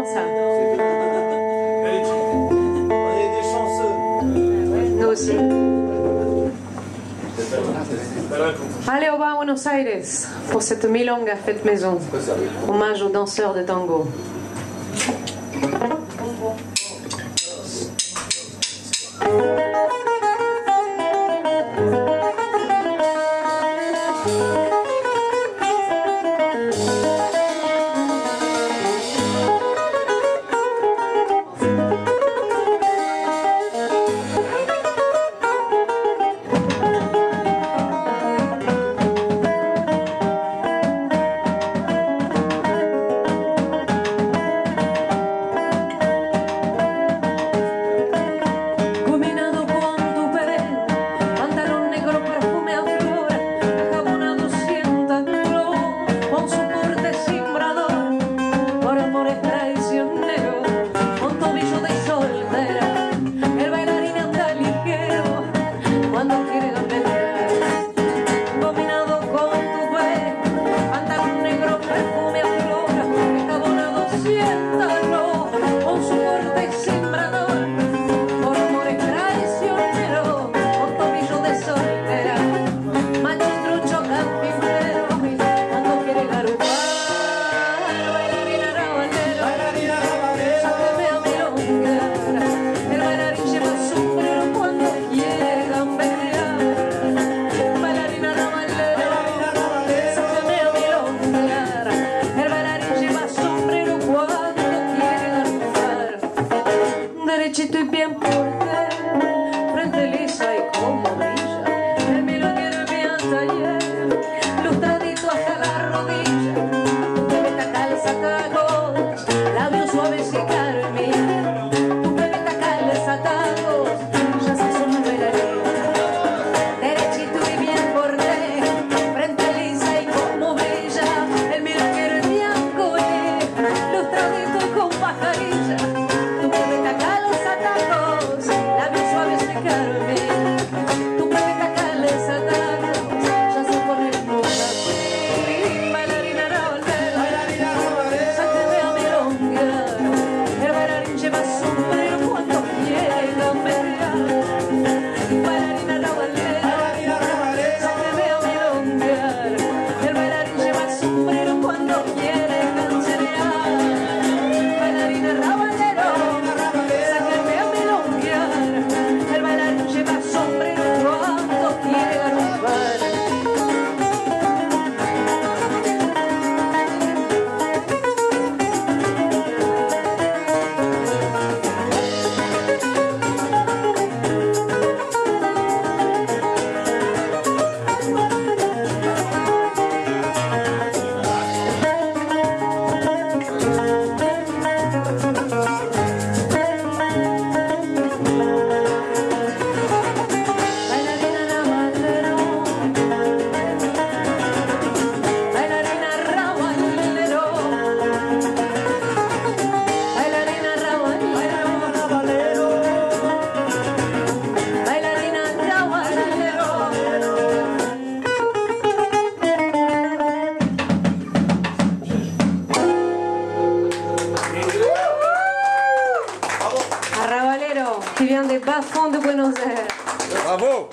bon ça. On est des chanceux. Nous aussi. Allez, on va à Buenos Aires pour cette milonga faite maison. Hommage aux danseurs de tango. Qui vient des bas-fonds de Buenos Aires. Bravo!